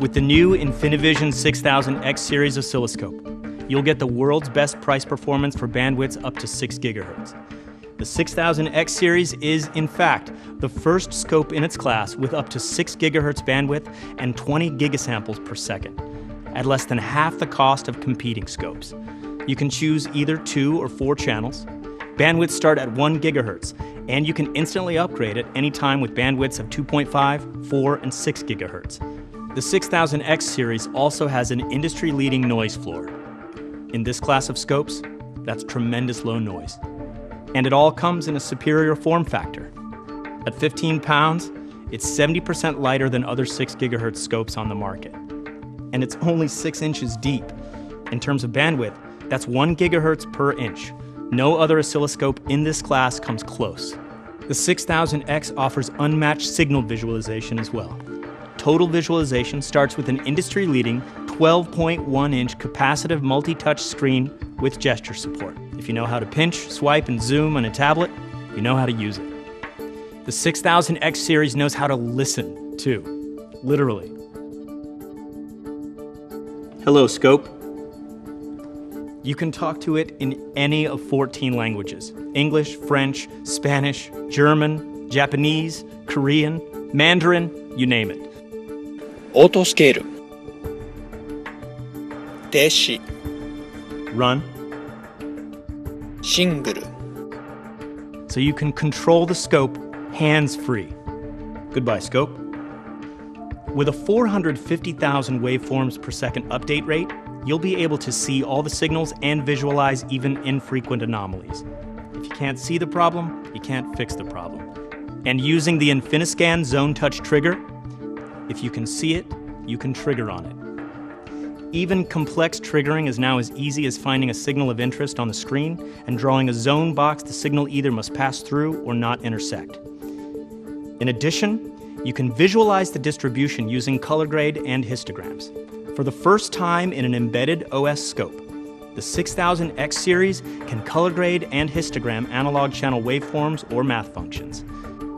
With the new InfiniiVision 6000X series oscilloscope, you'll get the world's best price performance for bandwidths up to 6 gigahertz. The 6000X series is, in fact, the first scope in its class with up to 6 gigahertz bandwidth and 20 gigasamples per second, at less than half the cost of competing scopes. You can choose either 2 or 4 channels. Bandwidths start at 1 gigahertz, and you can instantly upgrade at any time with bandwidths of 2.5, 4, and 6 gigahertz. The 6000X series also has an industry-leading noise floor. In this class of scopes, that's tremendous low noise. And it all comes in a superior form factor. At 15 pounds, it's 70% lighter than other 6 gigahertz scopes on the market. And it's only 6 inches deep. In terms of bandwidth, that's 1 gigahertz per inch. No other oscilloscope in this class comes close. The 6000X offers unmatched signal visualization as well. Total visualization starts with an industry-leading 12.1-inch capacitive multi-touch screen with gesture support. If you know how to pinch, swipe, and zoom on a tablet, you know how to use it. The 6000X series knows how to listen, too. Literally. Hello, scope. You can talk to it in any of 14 languages: English, French, Spanish, German, Japanese, Korean, Mandarin, you name it. Autoscale. Deshi. Run. Single. So you can control the scope hands-free. Goodbye, scope. With a 450,000 waveforms per second update rate, you'll be able to see all the signals and visualize even infrequent anomalies. If you can't see the problem, you can't fix the problem. And using the InfiniiScan Zone Touch Trigger, if you can see it, you can trigger on it. Even complex triggering is now as easy as finding a signal of interest on the screen and drawing a zone box the signal either must pass through or not intersect. In addition, you can visualize the distribution using color grade and histograms. For the first time in an embedded OS scope, the 6000X series can color grade and histogram analog channel waveforms or math functions.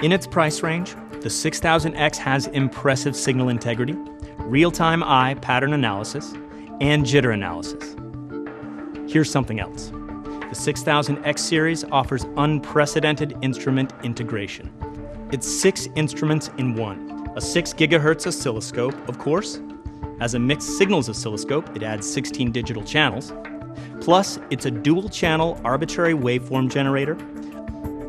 In its price range, the 6000X has impressive signal integrity, real-time eye pattern analysis, and jitter analysis. Here's something else. The 6000X series offers unprecedented instrument integration. It's 6 instruments in one. A 6 gigahertz oscilloscope, of course. As a mixed signals oscilloscope, it adds 16 digital channels. Plus, it's a dual-channel arbitrary waveform generator,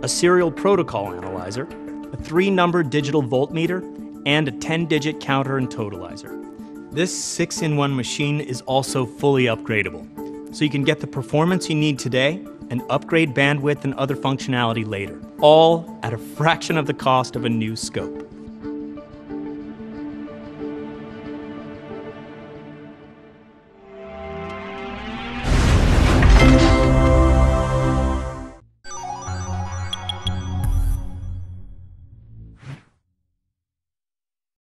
a serial protocol analyzer, a 3-number digital voltmeter, and a 10-digit counter and totalizer. This 6-in-1 machine is also fully upgradable, so you can get the performance you need today and upgrade bandwidth and other functionality later, all at a fraction of the cost of a new scope.